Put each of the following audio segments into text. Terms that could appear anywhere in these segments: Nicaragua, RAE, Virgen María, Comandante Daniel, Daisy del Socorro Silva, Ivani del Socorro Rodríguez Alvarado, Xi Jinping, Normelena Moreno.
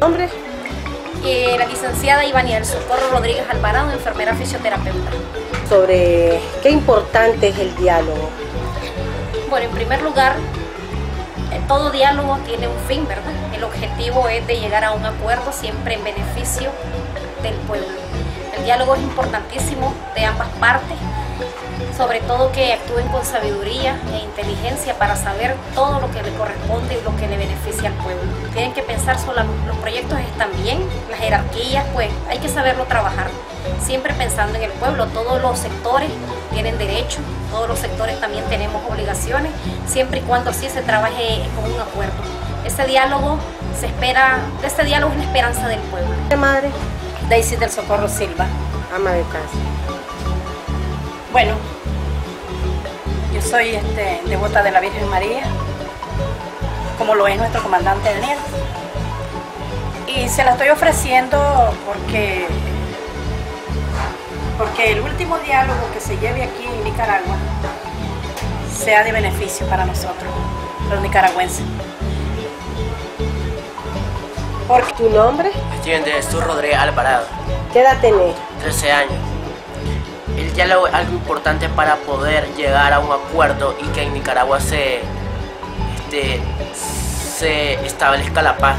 ¿Nombre? La licenciada Ivani del Socorro Rodríguez Alvarado, enfermera fisioterapeuta. ¿Sobre qué importante es el diálogo? Bueno, en primer lugar, todo diálogo tiene un fin, ¿verdad? El objetivo es de llegar a un acuerdo siempre en beneficio del pueblo. El diálogo es importantísimo de ambas partes, sobre todo que actúen con sabiduría e inteligencia para saber todo lo que le corresponde y lo que le beneficia al pueblo. Tienen que pensar sobre los proyectos están bien, las jerarquías, pues hay que saberlo trabajar, siempre pensando en el pueblo. Todos los sectores tienen derechos, todos los sectores también tenemos obligaciones, siempre y cuando sí se trabaje con un acuerdo. Este diálogo se espera, de este diálogo es la esperanza del pueblo. ¿Qué madre? Daisy del Socorro Silva, ama de casa. Bueno, yo soy devota de la Virgen María, como lo es nuestro comandante Daniel. Y se la estoy ofreciendo porque el último diálogo que se lleve aquí en Nicaragua sea de beneficio para nosotros, los nicaragüenses. Porque... ¿Tu nombre? Estudio Rodríguez Alvarado. ¿Qué edad tenés? 13 años. El diálogo es algo importante para poder llegar a un acuerdo y que en Nicaragua se establezca la paz.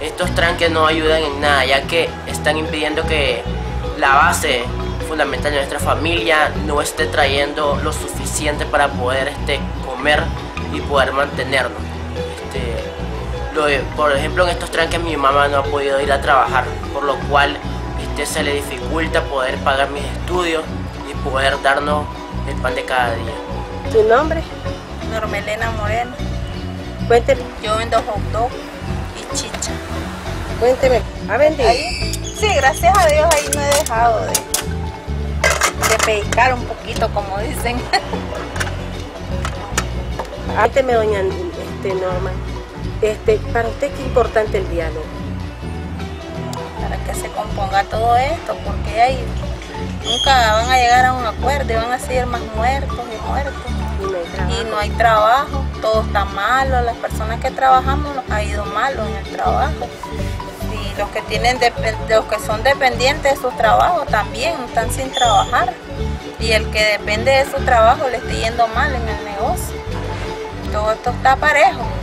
Estos tranques no ayudan en nada, ya que están impidiendo que la base fundamental de nuestra familia no esté trayendo lo suficiente para poder comer y poder mantenernos. Por ejemplo, en estos tranques mi mamá no ha podido ir a trabajar, por lo cual se le dificulta poder pagar mis estudios y poder darnos el pan de cada día. ¿Tu nombre? Normelena Moreno. Cuénteme. Yo vendo hot dog y chicha. Cuénteme, ¿ha vendido? Sí, gracias a Dios ahí no he dejado de pescar un poquito, como dicen. Cuénteme, doña Norma, para usted qué es importante el diálogo. Que se componga todo esto, porque ahí nunca van a llegar a un acuerdo y van a seguir más muertos y muertos. Y no hay trabajo, todo está malo, las personas que trabajamos nos ha ido malo en el trabajo. Y los que son dependientes de su trabajo también están sin trabajar. Y el que depende de su trabajo le está yendo mal en el negocio. Todo esto está parejo.